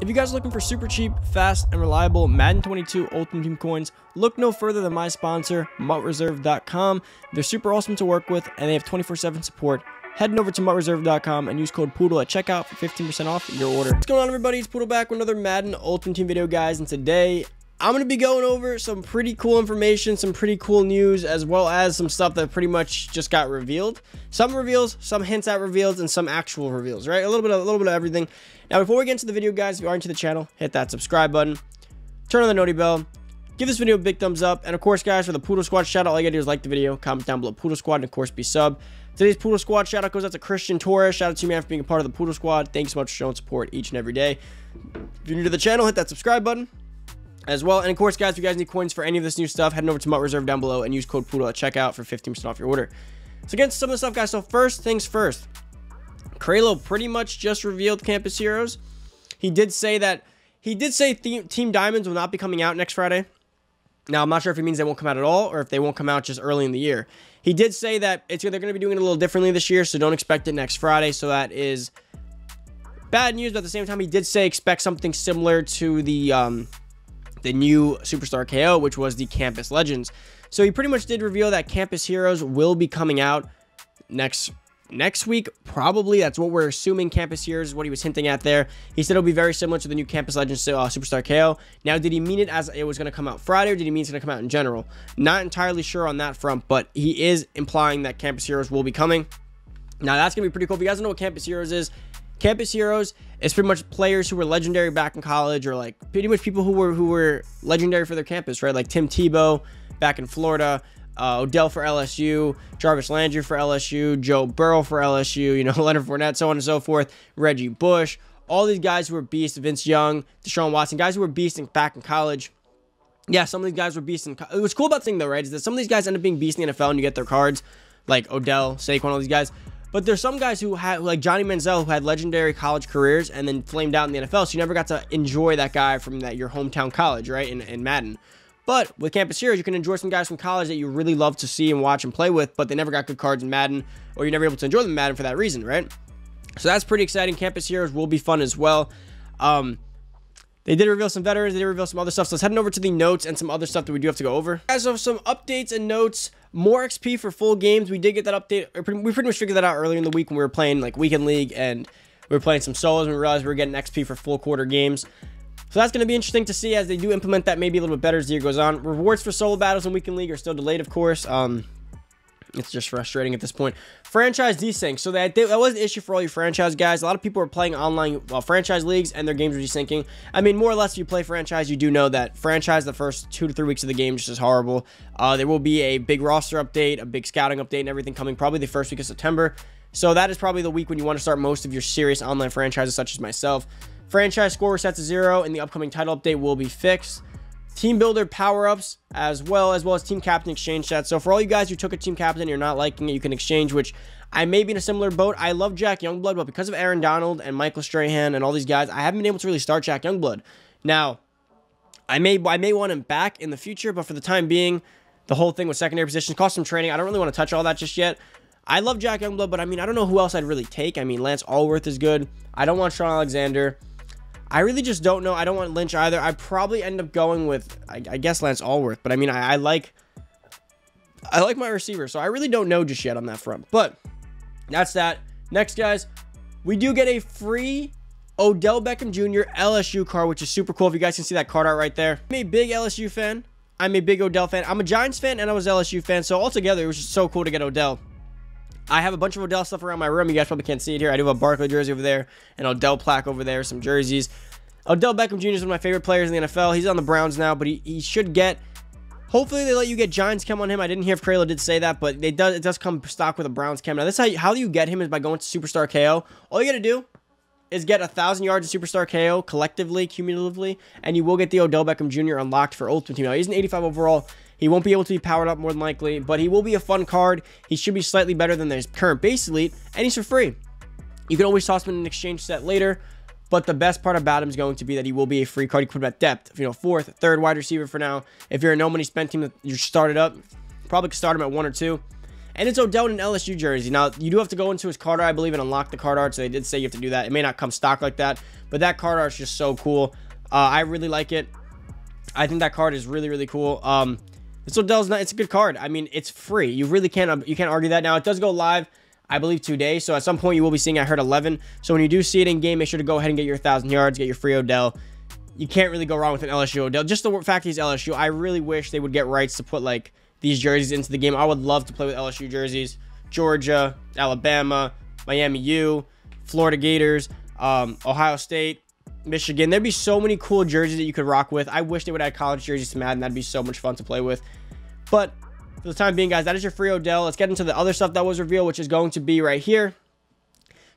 If you guys are looking for super cheap, fast, and reliable Madden 22 Ultimate Team coins, look no further than my sponsor, MutReserve.com. They're super awesome to work with, and they have 24/7 support. Head over to MutReserve.com and use code Poodle at checkout for 15% off your order. What's going on, everybody? It's Poodle back with another Madden Ultimate Team video, guys, and today I'm going to be going over some pretty cool information, some pretty cool news, as well as some stuff that pretty much just got revealed. Some reveals, some hints at reveals, and some actual reveals, right? A little bit of everything. Now, before we get into the video, guys, if you are into the channel, hit that subscribe button, turn on the noti bell, give this video a big thumbs up, and of course, guys, for the Poodle Squad shout out, all you gotta do is like the video, comment down below Poodle Squad, and of course, be sub. Today's Poodle Squad shout out goes out to Christian Torres. Shout out to you, man, for being a part of the Poodle Squad. Thanks so much for showing support each and every day. If you're new to the channel, hit that subscribe button as well. And of course, guys, if you guys need coins for any of this new stuff, head over to MutReserve down below and use code Poodle at checkout for 15% off your order. So again, some of the stuff, guys. So first things first, Kraylo pretty much just revealed Campus Heroes. He did say Team Diamonds will not be coming out next Friday. Now, I'm not sure if he means they won't come out at all or if they won't come out just early in the year. He did say that they're going to be doing it a little differently this year, so don't expect it next Friday. So that is bad news, but at the same time, he did say expect something similar to the new Superstar KO, which was the Campus Legends. So he pretty much did reveal that Campus Heroes will be coming out next week, probably. That's what we're assuming. Campus Heroes is what he was hinting at there. He said it'll be very similar to the new Campus Legends Superstar KO. Now, did he mean it as it was going to come out Friday, or did he mean it's going to come out in general? Not entirely sure on that front, but he is implying that Campus Heroes will be coming. Now, that's going to be pretty cool. If you guys don't know what Campus Heroes is, Campus Heroes is pretty much players who were legendary back in college, or like pretty much people who were legendary for their campus, right? Like Tim Tebow back in Florida, Odell for LSU, Jarvis Landry for LSU, Joe Burrow for LSU, you know, Leonard Fournette, so on and so forth, Reggie Bush, all these guys who were beasts, Vince Young, Deshaun Watson, guys who were beasts back in college. Yeah, some of these guys were beasts. What's cool about the thing, though, right, is that some of these guys end up being beasts in the NFL and you get their cards, like Odell, Saquon, all these guys. But there's some guys who had, like Johnny Manziel, who had legendary college careers and then flamed out in the NFL, so you never got to enjoy that guy from your hometown college, right, in Madden. But with Campus Heroes, you can enjoy some guys from college that you really love to see and watch and play with, but they never got good cards in Madden, or you're never able to enjoy them in Madden for that reason, right? So that's pretty exciting. Campus Heroes will be fun as well. They did reveal some veterans. They did reveal some other stuff. So let's head over to the notes and some other stuff that we do have to go over. Guys, so some updates and notes. More XP for full games. We did get that update. We pretty much figured that out earlier in the week when we were playing like Weekend League and we were playing some solos, and we realized we were getting XP for full quarter games. So that's going to be interesting to see as they do implement that maybe a little bit better as the year goes on. Rewards for solo battles in Weekend League are still delayed, of course. It's just frustrating at this point. Franchise desync. So that was an issue for all you franchise guys. A lot of people are playing online franchise leagues and their games are desyncing. I mean, more or less, if you play franchise, you do know that franchise, the first 2 to 3 weeks of the game just is horrible. There will be a big roster update, a big scouting update, and everything coming probably the first week of September. So that is probably the week when you want to start most of your serious online franchises, such as myself. Franchise score resets to 0, and the upcoming title update will be fixed. Team builder power-ups, as well as team captain exchange stats. So for all you guys who took a team captain and you're not liking it, you can exchange, which I may be in a similar boat. I love Jack Youngblood, but because of Aaron Donald and Michael Strahan and all these guys, I haven't been able to really start Jack Youngblood. Now, I may want him back in the future, but for the time being, the whole thing with secondary positions cost some training. I don't really want to touch all that just yet. I love Jack Youngblood, but I mean, I don't know who else I'd really take. I mean, Lance Allworth is good. I don't want Sean Alexander. I really just don't know. I don't want Lynch either. I probably end up going with, I guess, Lance Allworth. But I mean, I like my receiver, so I really don't know just yet on that front. But that's that. Next, guys, we do get a free Odell Beckham Jr. LSU card, which is super cool. If you guys can see that card art right there. I'm a big LSU fan. I'm a big Odell fan. I'm a Giants fan, and I was an LSU fan. So altogether, it was just so cool to get Odell. I have a bunch of Odell stuff around my room. You guys probably can't see it here. I do have a Barkley jersey over there, an Odell plaque over there, some jerseys. Odell Beckham Jr. is one of my favorite players in the NFL. He's on the Browns now, but he should get... Hopefully, they let you get Giants chem on him. I didn't hear if Kraylo did say that, but it does come stock with a Browns chem. Now, this is how you get him is by going to Superstar KO. All you got to do is get 1,000 yards of Superstar KO collectively, cumulatively, and you will get the Odell Beckham Jr. unlocked for Ultimate Team. Now, he's an 85 overall. He won't be able to be powered up more than likely, but he will be a fun card. He should be slightly better than his current base elite, and he's for free. You can always toss him in an exchange set later, but the best part about him is going to be that he will be a free card. You can put him at depth, you know, fourth, third wide receiver for now. If you're a no money spent team that you started up, probably could start him at 1 or 2. And it's Odell in an LSU jersey. Now, you do have to go into his card art, I believe, and unlock the card art. So they did say you have to do that. It may not come stock like that, but that card art is just so cool. I really like it. I think that card is really, really cool. This Odell's not, it's a good card. I mean, it's free. You really can't argue that. Now, it does go live, I believe, today. So at some point, you will be seeing, I heard 11. So when you do see it in game, make sure to go ahead and get your 1,000 yards, get your free Odell. You can't really go wrong with an LSU Odell. Just the fact he's LSU, I really wish they would get rights to put, like, these jerseys into the game. I would love to play with LSU jerseys. Georgia, Alabama, Miami U, Florida Gators, Ohio State, Michigan. There'd be so many cool jerseys that you could rock with. I wish they would add college jerseys to Madden. That'd be so much fun to play with. But for the time being, guys, that is your free Odell. Let's get into the other stuff that was revealed, which is going to be right here.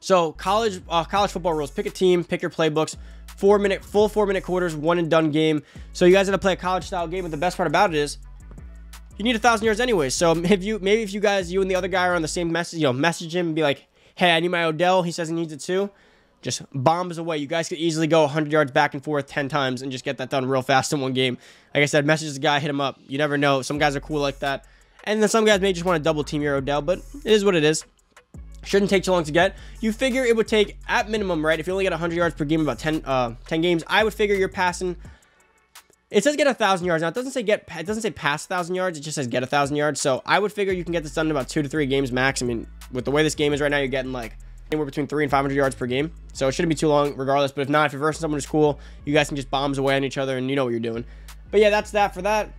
So college football rules. Pick a team, pick your playbooks. Full four-minute quarters, one and done game. So you guys got to play a college style game, but the best part about it is you need 1,000 yards anyway. So if you, maybe if you guys, you and the other guy are on the same message, you know, message him and be like, hey, I need my Odell. He says he needs it too. Just bombs away. You guys could easily go 100 yards back and forth 10 times and just get that done real fast in one game. Like I said, message the guy, hit him up. You never know. Some guys are cool like that. And then some guys may just want to double team your Odell, but it is what it is. Shouldn't take too long to get. You figure it would take, at minimum, right? If you only get 100 yards per game, about 10 games, I would figure you're passing. It says get 1,000 yards. Now, it doesn't say get, it doesn't say pass 1,000 yards. It just says get 1,000 yards. So I would figure you can get this done in about 2 to 3 games max. I mean, with the way this game is right now, you're getting like anywhere between 300 and 500 yards per game. So it shouldn't be too long regardless. But if not, if you're versing someone who's cool, you guys can just bombs away on each other and you know what you're doing. But yeah, that's that for that.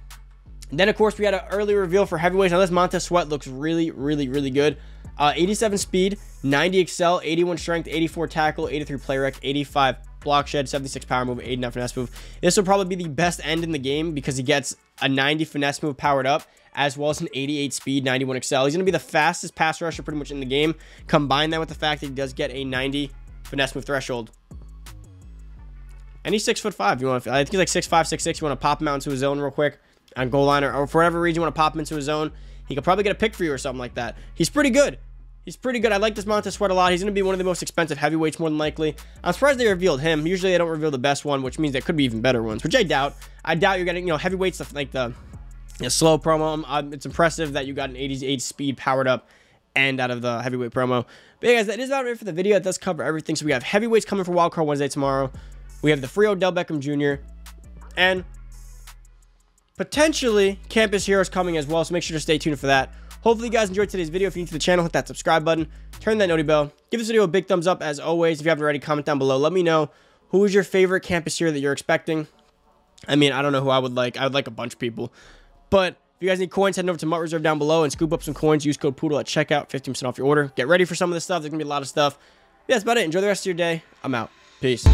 And then, of course, we had an early reveal for heavyweights. Now, this Montez Sweat looks really, really, really good. 87 speed, 90 excel, 81 strength, 84 tackle, 83 play rec, 85 block shed, 76 power move, 89 finesse move. This will probably be the best end in the game because he gets a 90 finesse move powered up as well as an 88 speed, 91 excel. He's going to be the fastest pass rusher pretty much in the game. Combine that with the fact that he does get a 90 finesse move threshold. And he's 6'5". You want to, I think he's like 6'5", 6'6". You want to pop him out into his zone real quick on goal line or for whatever reason you want to pop him into his zone. He could probably get a pick for you or something like that. He's pretty good. He's pretty good. I like this Montez Sweat a lot. He's going to be one of the most expensive heavyweights more than likely. I'm surprised they revealed him. Usually they don't reveal the best one, which means there could be even better ones, which I doubt. I doubt you're getting, you know, heavyweights like the slow promo. It's impressive that you got an 88 speed powered up and out of the heavyweight promo. But yeah, guys, that is about it for the video. It does cover everything. So we have heavyweights coming for Wildcard Wednesday tomorrow. We have the free Odell Beckham Jr. and potentially Campus Heroes coming as well. So make sure to stay tuned for that. Hopefully you guys enjoyed today's video. If you're new to the channel, hit that subscribe button, turn that noti bell, give this video a big thumbs up as always. If you haven't already, comment down below. Let me know who is your favorite campus hero that you're expecting. I mean, I don't know who I would like. I would like a bunch of people. But if you guys need coins, head over to MutReserve down below and scoop up some coins. Use code Poodle at checkout, 15% off your order. Get ready for some of this stuff. There's going to be a lot of stuff. Yeah, that's about it. Enjoy the rest of your day. I'm out. Peace.